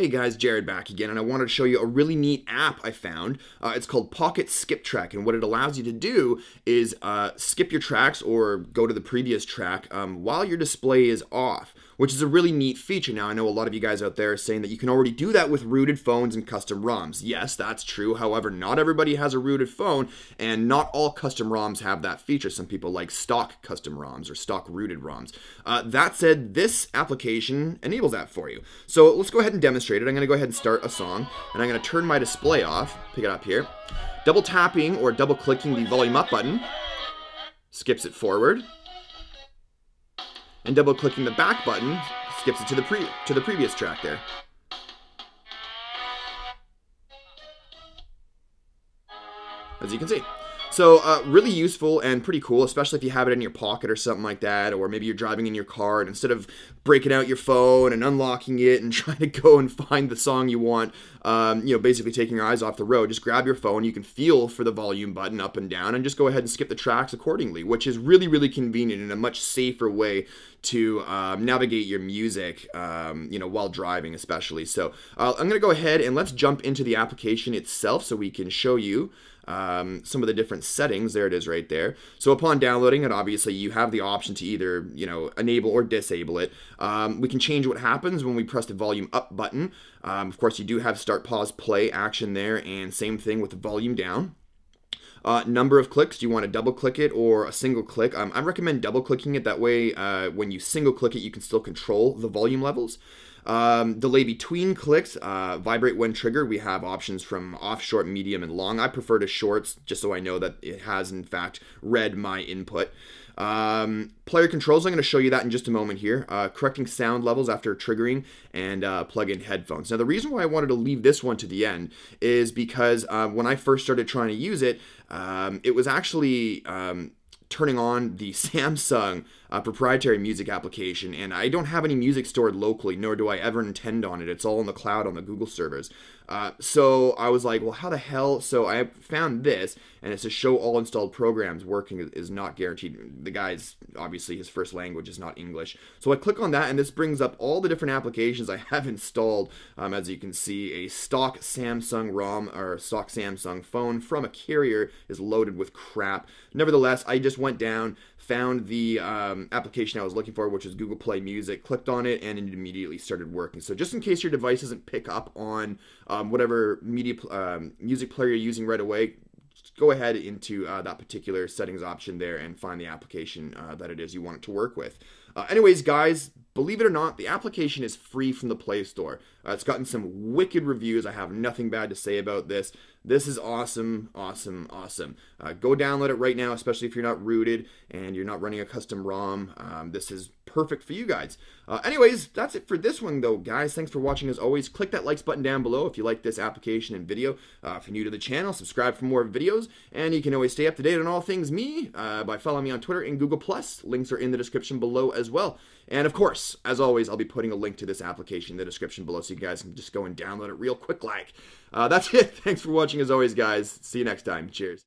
Hey guys, Jared back again, and I wanted to show you a really neat app I found. It's called Pocket Skip Track, and what it allows you to do is skip your tracks or go to the previous track while your display is off, which is a really neat feature. Now, I know a lot of you guys out there are saying that you can already do that with rooted phones and custom ROMs. Yes, that's true. However, not everybody has a rooted phone, and not all custom ROMs have that feature. Some people like stock custom ROMs or stock rooted ROMs. That said, this application enables that for you. So let's go ahead and demonstrate. I'm going to go ahead and start a song, and I'm going to turn my display off, pick it up here, double tapping or double clicking the volume up button, skips it forward, and double clicking the back button, skips it to the previous track there. As you can see. So really useful and pretty cool, especially if you have it in your pocket or something like that, or maybe you're driving in your car and instead of breaking out your phone and unlocking it and trying to go and find the song you want, you know, basically taking your eyes off the road, just grab your phone, you can feel for the volume button up and down and just go ahead and skip the tracks accordingly, which is really, really convenient and a much safer way to navigate your music, you know, while driving especially. So I'm going to go ahead and let's jump into the application itself so we can show you some of the different settings. There it is right there. So upon downloading it, obviously you have the option to either, you know, enable or disable it. We can change what happens when we press the volume up button. Of course, you do have start, pause, play action there, and same thing with the volume down. Number of clicks, do you want to double click it or a single click? I recommend double clicking it, that way when you single click it you can still control the volume levels. Delay between clicks, vibrate when triggered. We have options from off, short, medium, and long. I prefer to shorts just so I know that it has in fact read my input. Player controls, I'm going to show you that in just a moment here. Correcting sound levels after triggering, and plug-in headphones. Now the reason why I wanted to leave this one to the end is because when I first started trying to use it, it was actually turning on the Samsung proprietary music application, and I don't have any music stored locally, nor do I ever intend on it. It's all in the cloud on the Google servers. So I was like, well, how the hell? So I found this, and it says show all installed programs working is not guaranteed. The guy's, obviously, his first language is not English. So I click on that, and this brings up all the different applications I have installed. As you can see, a stock Samsung ROM or stock Samsung phone from a carrier is loaded with crap. Nevertheless, I just went down, found the application I was looking for, which is Google Play Music, clicked on it, and it immediately started working. So just in case your device doesn't pick up on whatever music player you're using right away, go ahead into that particular settings option there and find the application that it is you want it to work with. Anyways, guys, believe it or not, the application is free from the Play Store. It's gotten some wicked reviews. I have nothing bad to say about this. This is awesome, awesome, awesome. Go download it right now, especially if you're not rooted and you're not running a custom ROM. This is perfect for you guys. Anyways, that's it for this one though, guys. Thanks for watching as always. Click that likes button down below if you like this application and video. If you're new to the channel, subscribe for more videos, and you can always stay up to date on all things me by following me on Twitter and Google+. Links are in the description below as well. And of course, as always, I'll be putting a link to this application in the description below so you guys can just go and download it real quick like. That's it. Thanks for watching as always, guys. See you next time. Cheers.